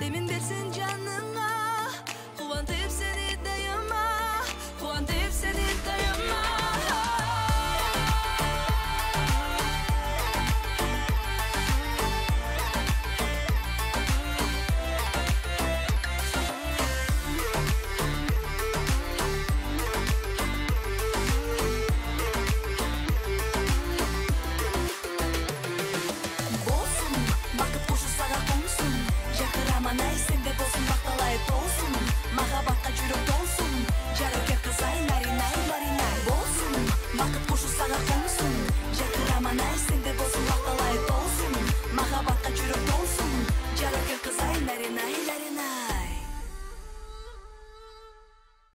Demin besin can